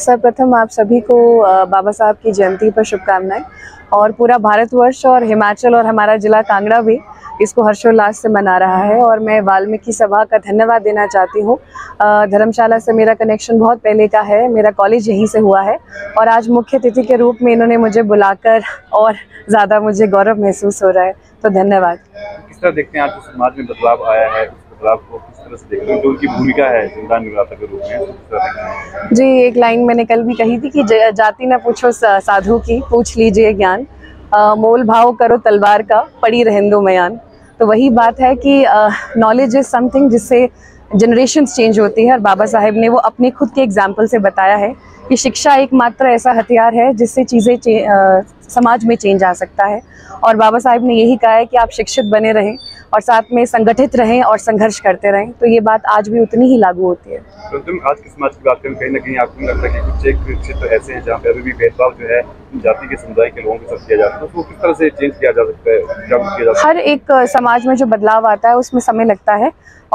सर्वप्रथम आप सभी को बाबा साहब की जयंती पर शुभकामनाएं। और पूरा भारतवर्ष और हिमाचल और हमारा जिला कांगड़ा भी इसको हर्षोल्लास से मना रहा है। और मैं बाल्मीकि सभा का धन्यवाद देना चाहती हूँ। धर्मशाला से मेरा कनेक्शन बहुत पहले का है, मेरा कॉलेज यहीं से हुआ है और आज मुख्य अतिथि के रूप में इन्होंने मुझे बुलाकर और ज़्यादा मुझे गौरव महसूस हो रहा है, तो धन्यवाद। किस तरह देखते हैं आप समाज में बदलाव आया है, बदलाव को किस तरह से देखते हैं, जो उनकी भूमिका है जिंदा निर्माता के रूप में? जी, एक लाइन मैंने कल भी कही थी कि जाति ना पूछो साधु की, पूछ लीजिए ज्ञान, मोल भाव करो तलवार का, पड़ी रहन दो मयान। तो वही बात है कि नॉलेज इज समथिंग जिससे जनरेशंस चेंज होती है। और बाबा साहेब ने वो अपने खुद के एग्जाम्पल से बताया है कि शिक्षा एकमात्र ऐसा हथियार है जिससे चीज़ें समाज में चेंज आ सकता है। और बाबा साहेब ने यही कहा है कि आप शिक्षित बने रहें और साथ में संगठित रहें और संघर्ष करते रहें। तो ये बात आज भी उतनी ही लागू होती है। तो आज के समाज की बात करें, कहीं ना कहीं आपको लगता है कि कुछ एक क्षेत्र ऐसे हैं जहाँ पे अभी भी भेदभाव जो है जाति के समुदाय के लोगों के साथ किया जाता है, तो किस तरह से चेंज किया जा सकता है? हर एक समाज में जो बदलाव आता है उसमें समय लगता है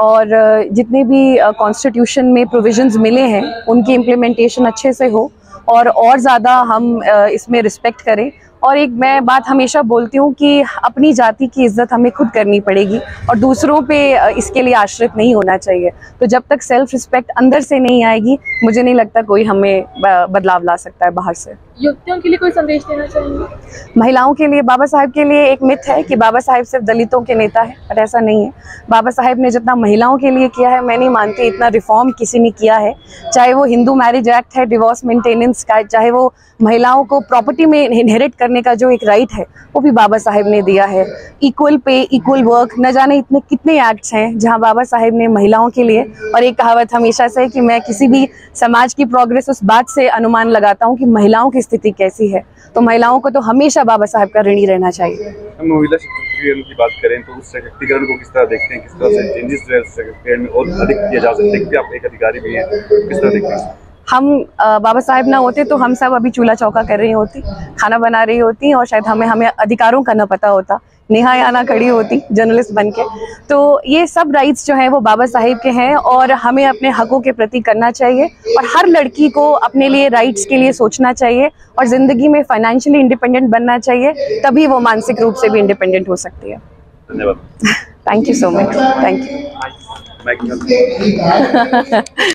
और जितने भी कॉन्स्टिट्यूशन में प्रोविजंस मिले हैं उनकी इम्प्लीमेंटेशन अच्छे से हो और ज़्यादा हम इसमें रिस्पेक्ट करें। और एक मैं बात हमेशा बोलती हूँ कि अपनी जाति की इज्जत हमें खुद करनी पड़ेगी और दूसरों पे इसके लिए आश्रित नहीं होना चाहिए। तो जब तक सेल्फ रिस्पेक्ट अंदर से नहीं आएगी, मुझे नहीं लगता कोई हमें बदलाव ला सकता है बाहर से। युवतियों के लिए कोई संदेश देना चाहेंगे? महिलाओं के लिए बाबा साहेब के लिए एक मिथ है कि बाबा साहेब सिर्फ दलितों के नेता है, पर ऐसा नहीं है। बाबा साहेब ने जितना महिलाओं के लिए किया है, मैं नहीं मानती इतना रिफॉर्म किसी ने किया है। चाहे वो हिंदू मैरिज एक्ट है, डिवोर्स मेंटेनेंस का, चाहे वो महिलाओं को प्रॉपर्टी में इनहेरिट करने का जो एक राइट है वो भी बाबा साहेब ने दिया है। इक्वल पे इक्वल वर्क, न जाने इतने कितने एक्ट्स हैं जहां बाबा साहेब ने महिलाओं के लिए। और एक कहावत हमेशा से है कि मैं किसी भी समाज की प्रोग्रेस उस बात से अनुमान लगाता हूं कि महिलाओं की स्थिति कैसी है। तो महिलाओं को तो हमेशा बाबा साहेब का ऋणी रहना चाहिए। महिला सशक्तिकरण की बात करें तो उस सशक्तिकरण को किस तरह देखते हैं, किस तरह से चेंजेस जो है सशक्तिकरण में और अधिक किया जा सकता है, क्योंकि आप एक अधिकारी भी हैं, किस तरह देखते हैं? हम बाबा साहेब ना होते तो हम सब अभी चूल्हा चौका कर रही होती, खाना बना रही होती और शायद हमें अधिकारों का ना पता होता, नेहा याना खड़ी होती जर्नलिस्ट बनके। तो ये सब राइट्स जो हैं वो बाबा साहेब के हैं और हमें अपने हकों के प्रति करना चाहिए। और हर लड़की को अपने लिए राइट्स के लिए सोचना चाहिए और ज़िंदगी में फाइनेंशियली इंडिपेंडेंट बनना चाहिए, तभी वो मानसिक रूप से भी इंडिपेंडेंट हो सकती है। धन्यवाद। Thank you so much. Thank you.